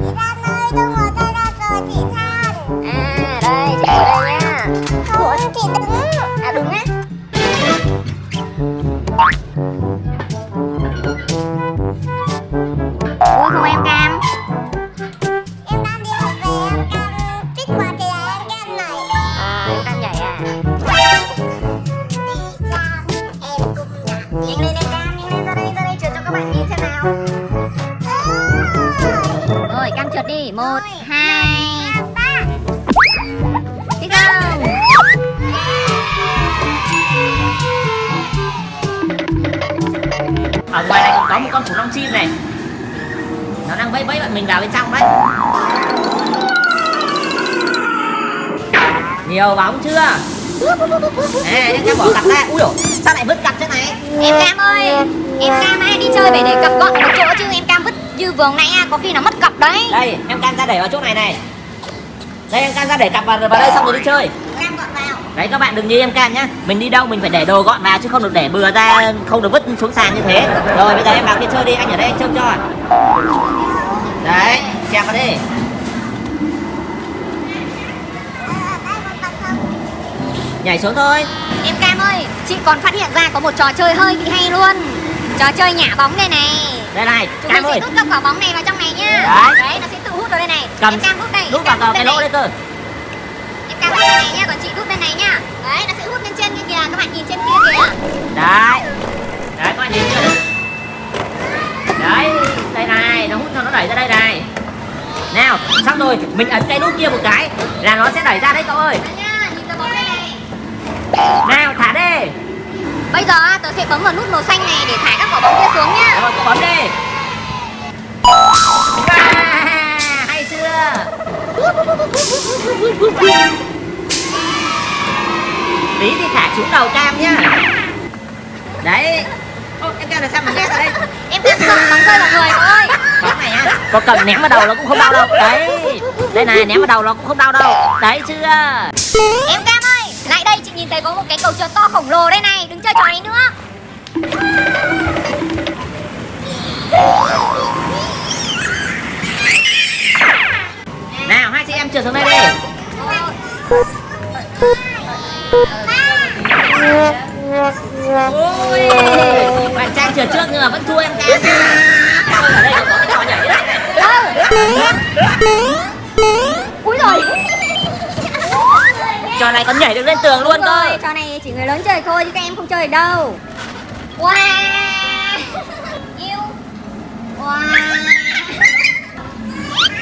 Ra nơi đông hồ tôi ra cờ chị Than. À đây, chị ngồi đây nha. Không, chị đứng. À đúng á. Vui không em Cam? Em đang đi học về, em đang thích qua kìa em Cam này. À em đang nhảy à? Đi Cam, em cũng nhảy. Nhanh lên em Cam, nhanh lên ra đây, ra đây trượt cho các bạn nhìn xem nào. Rồi Cam trượt đi, 1, 2, 3. Thích không? Ở ngoài này còn có một con khủng long chim này. Nó đang bẫy bẫy bạn mình vào bên trong đấy. Nhiều bóng chưa? Nè, các em bỏ cặp ra. Ui dồi, sao lại vứt cặp thế này? Em Cam ơi, em Cam hãy đi chơi về để cặp gọn một chỗ chứ em Cam vứt như vườn này à, có khi nó mất cặp đấy. Đây, em Cam ra để vào chỗ này này. Đây em Cam ra để cặp vào đây xong rồi đi chơi. Cam gọn vào. Đấy các bạn đừng như em Cam nhá. Mình đi đâu mình phải để đồ gọn vào chứ không được để bừa ra, không được vứt xuống sàn như thế. Rồi bây giờ em vào kia chơi đi, anh ở đây anh trông cho. Đấy, chèo vào đi. Nhảy xuống thôi. Em Cam ơi, chị còn phát hiện ra có một trò chơi hơi bị hay luôn. Trò chơi nhả bóng đây này. Đây này, chúng Cam mình ơi. Sẽ đút các quả bóng này vào trong này nhá. Đấy, nó sẽ tự hút vào đây này. Cầm em Cam hút đây. Đút vào cái lỗ đây cơ. Em Cam hút bên này nha, còn chị đút bên này nha. Đấy, nó sẽ hút lên trên kia kìa, các bạn nhìn trên kia kìa. Đấy. Đấy, các bạn nhìn chưa? Đấy, đây này, nó hút nó đẩy ra đây này. Nào, xong rồi, mình ấn cái nút kia một cái là nó sẽ đẩy ra đấy cậu ơi. Nha, nhìn cái bóng đây này. Nào, thả đi. Bây giờ tớ sẽ bấm vào nút màu xanh này để thả các quả bóng kia xuống nhá. Rồi cậu bấm đi. Hay chưa? Tí thì thả xuống đầu Cam nhá. Đấy. Ô, em Cam là sao mà nghe ra đây? Em Cam cầm bóng rơi vào người cậu ơi. Bóng này á, có cầm ném vào đầu nó cũng không đau đâu. Đấy. Đây này, ném vào đầu nó cũng không đau đâu. Đấy chưa? Em Cam ơi, lại đây chị nhìn thấy có một cái cầu trượt to khổng lồ đây này, đừng chơi trò này nữa. Nào hai chị em trượt xuống đây đi. Ôi, bạn Trang trượt trước nhưng mà vẫn thua em Cam. Ở đây có cái trò nhảy đấy này. Úi giời. Trò này còn nhảy được lên tường luôn cơ. Trò này chỉ người lớn chơi thôi chứ các em không chơi được đâu. Wow. Yêu. Wow.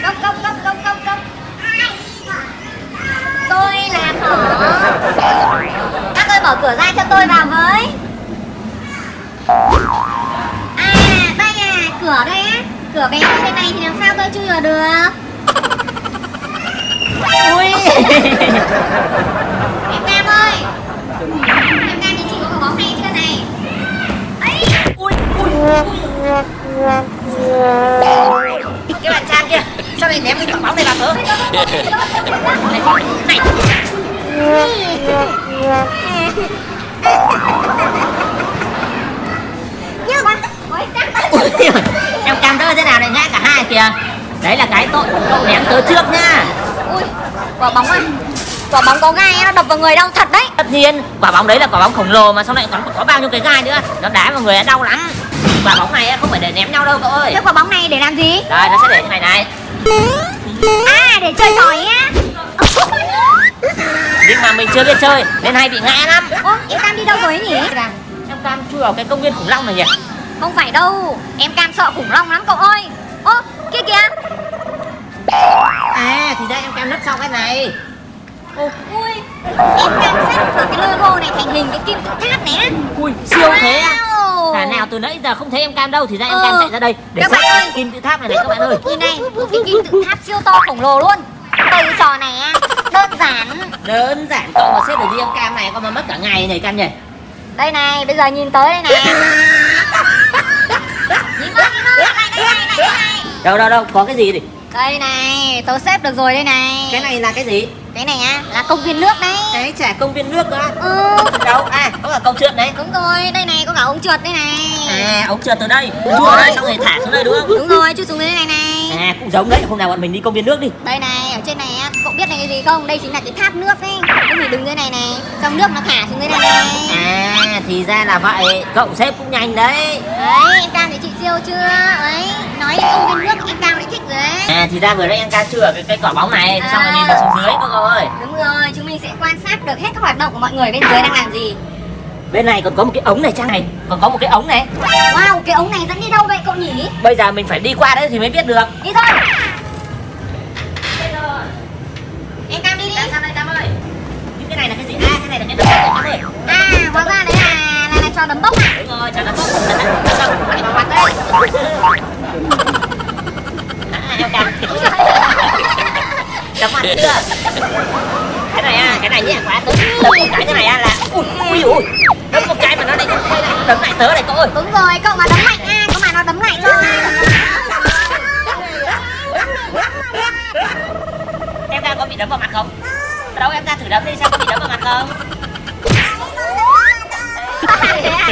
Cốc cốc cốc cốc cốc cốc. Tôi là khổ. Các ơi mở cửa ra cho tôi vào với. À đây à, cửa đây á. Cửa bé như thế này thì làm sao tôi chui vào được. Ui. Em Cam ơi, em Cam thì chị có bóng hay chưa này? Ấy. Ui, ui, ui. Cái bạn Trang kia, sao lại ném cái quả bóng này vào tớ? Này. Nhớ quá. Em Cam tớ thế nào này, ngã cả hai kìa. Đấy là cái tội cậu ném tớ trước nha. Ui, quả bóng ơi, quả bóng có gai nó đập vào người đau thật đấy. Tất nhiên, quả bóng đấy là quả bóng khổng lồ mà xong lại còn có bao nhiêu cái gai nữa. Nó đá vào người đau lắm. Quả bóng này không phải để ném nhau đâu cậu ơi. Thế quả bóng này để làm gì? Đây, nó sẽ để như này này. À, để chơi trò ấy á. Nhưng mà mình chưa biết chơi nên hay bị ngã lắm. Ô, em Cam đi đâu rồi ấy nhỉ? Em Cam chui vào cái công viên khủng long này nhỉ? Không phải đâu, em Cam sợ khủng long lắm cậu ơi. Ô, kia kìa. À thì ra em Cam nấp sau cái này. Ô, ui, em Cam xếp vào cái logo này thành hình cái kim tự tháp này. Ui, siêu thế à? Cả nào từ nãy giờ không thấy em Cam đâu thì ra em Cam chạy ra đây để các bạn ơi, kim tự tháp này này các bạn ơi. Nhìn này, một cái kim tự tháp siêu to khổng lồ luôn. Từ trò này đơn giản cậu mà xếp được đi em Cam này, con mà mất cả ngày này Cam nhỉ. Đây này, bây giờ nhìn tới đây này. Nhìn ơi, này. Đâu, có cái gì thì đây này, tớ xếp được rồi đây này. Cái này là cái gì? Cái này á, là công viên nước đấy. Cái trẻ công viên nước đó. Ừ. Đâu? À, có cả công trượt đấy. Đúng rồi, đây này có cả ống trượt đây này. À, ống trượt từ đây. Chua đây xong rồi thả xuống đây đúng không? Đúng rồi, chút xuống đây này. À cũng giống đấy, hôm nào bọn mình đi công viên nước đi. Đây này, ở trên này cậu biết này cái gì không? Đây chính là cái tháp nước đấy. Cái gì đứng dưới này này, trong nước nó thả xuống dưới này này. À thì ra là vậy, cậu xếp cũng nhanh đấy. Đấy, em Cam thấy chị siêu chưa? Đấy, nói đến công viên nước em Cam đã thích rồi đấy. À thì ra vừa đấy em Cam chưa cái quả bóng này, xong rồi mình xuống dưới các cậu ơi. Đúng rồi, chúng mình sẽ quan sát được hết các hoạt động của mọi người bên dưới đang làm gì. Bên này còn có một cái ống này Trang này, còn có một cái ống này. Wow, cái ống này dẫn đi đâu vậy cậu nhỉ? Bây giờ mình phải đi qua đấy thì mới biết được. Đi thôi. Em Cam đi đi. Cam đây Cam ơi. Nhưng cái này là cái gì? À cái này là cái đấm bốc này. À hóa ra đấy là cho đấm bốc à? Đúng rồi, cho đấm bốc. Mày mà hoạt đấy. À em Cam. Đấm mặt chưa? Cái này cái này nhẹ quá. Đấm một cái này là ui ui. Đấm một cái mà nó lại đấm lại tớ này cậu ơi. Đúng rồi, cậu mà đấm mạnh có mà nó đấm lại cho. Em Cam có bị đấm vào mặt không? Đâu em Cam thử đấm đi xem có bị đấm vào mặt không?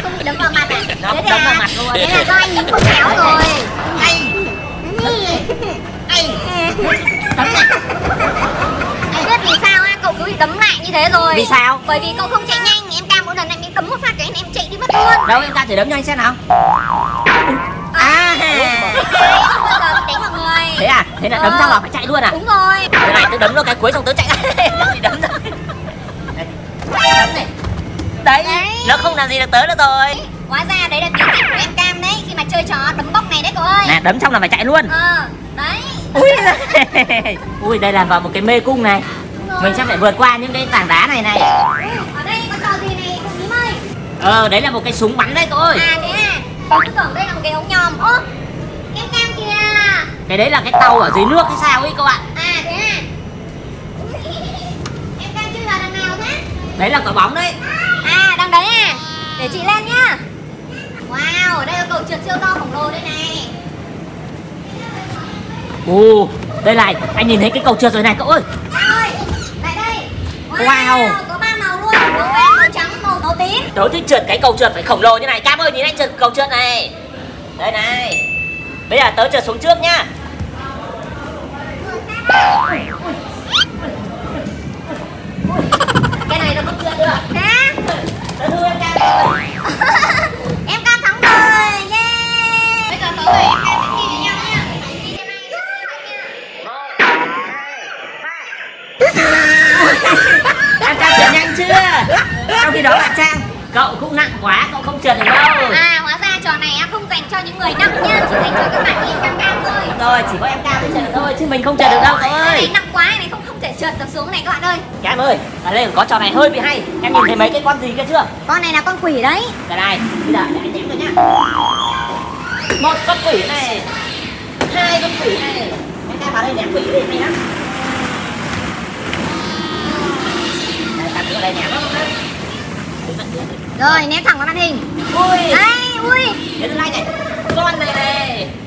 Không bị đấm vào mặt à? Không, đấm vào mặt luôn. Thế là do anh nhín quần kéo rồi. Anh đấm này. Anh biết vì sao cậu cứ bị đấm lại như thế rồi? Vì sao? Bởi vì cậu không chạy nhanh, em Cam mỗi lần em đấm một phát cái em chạy đi mất luôn. Đâu em Cam thử đấm nhanh xem nào. Thế à? Thế là đấm xong là phải chạy luôn à? Đúng rồi. Cái này tớ đấm nó cái cuối xong tớ chạy. Đấm rồi. Đấm này. Đấy, nó không làm gì được tớ nữa rồi. Hóa ra đấy là bí tịch của em Cam đấy, khi mà chơi trò đấm bốc này đấy cậu ơi. Nè, đấm xong là phải chạy luôn. Đấy. Ui, đây là vào một cái mê cung này. Mình sẽ phải vượt qua những cái tảng đá này này. Ở đây có trò gì này cậu Nhím ơi? Đấy là một cái súng bắn đấy cậu ơi. À thế à? Cậu cứ tưởng đây là một cái ống nhòm. Ô, em Cam kìa. Cái đấy là cái tàu ở dưới nước hay sao ấy cậu ạ? À thế à? Em Cam chưa vào đằng nào thế? Đấy là quả bóng đấy. À đằng đấy à? Để chị lên nhá. Wow, ở đây là cầu trượt siêu to khổng lồ đây này. Ồ, đây này, anh nhìn thấy cái cầu trượt rồi này cậu ơi. Wow, có 3 màu luôn, màu vàng, màu trắng, màu tím. Tớ thích trượt cái cầu trượt phải khổng lồ như này. Cam ơi, nhìn anh trượt cầu trượt này. Đây này. Bây giờ tớ trượt xuống trước nhá. Cái này nó không trượt được. Hả? Tớ thua em Cam rồi. Em Cam thắng rồi. Yeah. Bây giờ tớ về em Cam sẽ đi với nhau nha. Em Cam trượt nhanh chưa? Trong khi đó là Trang, cậu cũng nặng quá, cậu không trượt được đâu. À hóa ra trò này không dành cho những người nặng nha, chỉ dành cho các bạn như em Cam thôi. Đúng rồi, chỉ có em Cam mới trượt được thôi, chứ mình không trượt được đâu cậu ơi. Cái này nặng quá, cái này không thể trượt được xuống này các bạn ơi. Cam ơi, ở đây có trò này hơi bị hay. Em nhìn thấy mấy cái con gì kia chưa? Con này là con quỷ đấy. Cái này, bây giờ để anh ném rồi nhá. Một con quỷ này, hai con quỷ này. Em Cam vào đây ném quỷ đi, hay lắm. Rồi ném thẳng vào màn hình. Ui. Đây, ui. Đến đây này. Con này này.